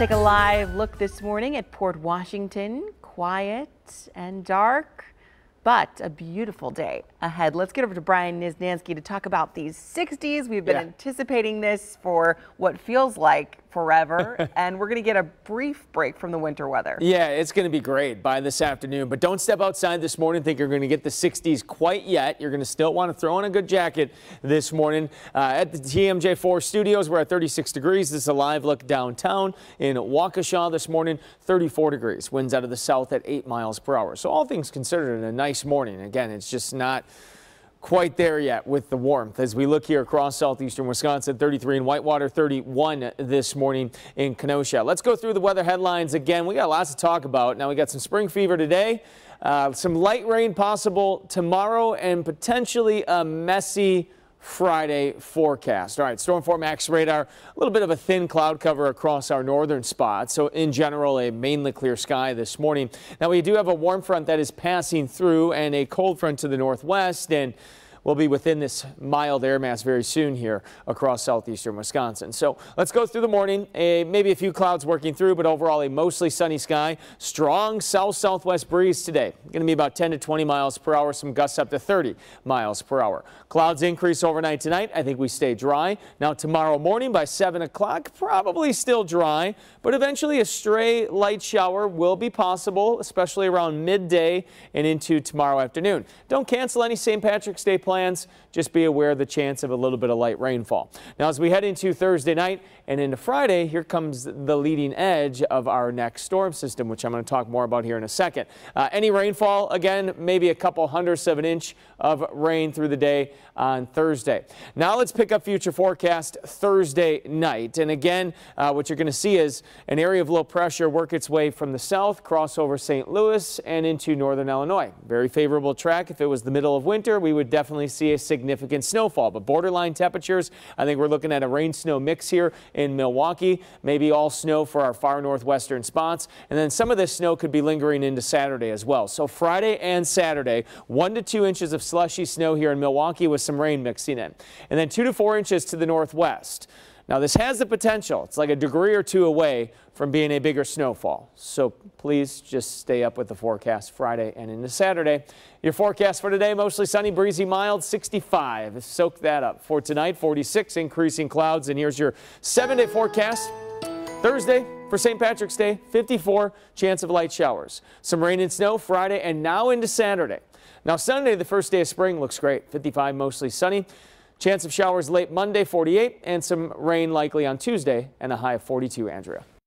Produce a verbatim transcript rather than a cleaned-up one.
take a live look this morning at Port Washington. Quiet and dark, but a beautiful day ahead. Let's get over to Brian Niznansky to talk about these sixties. We've been yeah. anticipating this for what feels like forever, and we're going to get a brief break from the winter weather. Yeah, it's going to be great by this afternoon, but don't step outside this morning and think you're going to get the sixties quite yet. You're going to still want to throw in a good jacket this morning. Uh, at the T M J four studios, we're at thirty-six degrees. This is a live look downtown in Waukesha this morning, thirty-four degrees. Winds out of the south at eight miles per hour. So all things considered, a nice morning. Again, it's just not quite there yet with the warmth. As we look here across southeastern Wisconsin, thirty-three in Whitewater, thirty-one this morning in Kenosha. Let's go through the weather headlines again. We got lots to talk about. Now we got some spring fever today, uh, some light rain possible tomorrow, and potentially a messy Friday forecast. All right, Storm four Max radar, a little bit of a thin cloud cover across our northern spots. So in general, a mainly clear sky this morning. Now we do have a warm front that is passing through and a cold front to the northwest, and we'll be within this mild air mass very soon here across southeastern Wisconsin. So let's go through the morning. A, maybe a few clouds working through, but overall a mostly sunny sky. Strong south-southwest breeze today. Going to be about ten to twenty miles per hour. Some gusts up to thirty miles per hour. Clouds increase overnight tonight. I think we stay dry. Now tomorrow morning by seven o'clock, probably still dry, but eventually a stray light shower will be possible, especially around midday and into tomorrow afternoon. Don't cancel any Saint Patrick's Day plans. plans. Just be aware of the chance of a little bit of light rainfall. Now as we head into Thursday night and into Friday, here comes the leading edge of our next storm system, which I'm going to talk more about here in a second. Uh, any rainfall, again, maybe a couple hundredths of an inch of rain through the day on Thursday. Now let's pick up future forecast Thursday night. And again, uh, what you're going to see is an area of low pressure work its way from the south, cross over Saint Louis and into northern Illinois. Very favorable track. If it was the middle of winter, we would definitely see a significant snowfall, but borderline temperatures. I think we're looking at a rain snow mix here in Milwaukee, maybe all snow for our far northwestern spots. And then some of this snow could be lingering into Saturday as well. So Friday and Saturday, one to two inches of slushy snow here in Milwaukee with some rain mixing in, and then two to four inches to the northwest. Now this has the potential. It's like a degree or two away from being a bigger snowfall. So please just stay up with the forecast Friday and into Saturday. Your forecast for today, mostly sunny, breezy, mild, sixty-five. Soak that up. For tonight, forty-six, increasing clouds. And here's your seven-day forecast. Thursday for Saint Patrick's Day, fifty-four, chance of light showers. Some rain and snow Friday and now into Saturday. Now Sunday, the first day of spring, looks great. fifty-five, mostly sunny. Chance of showers late Monday, forty-eight, and some rain likely on Tuesday and a high of forty-two, Andrea.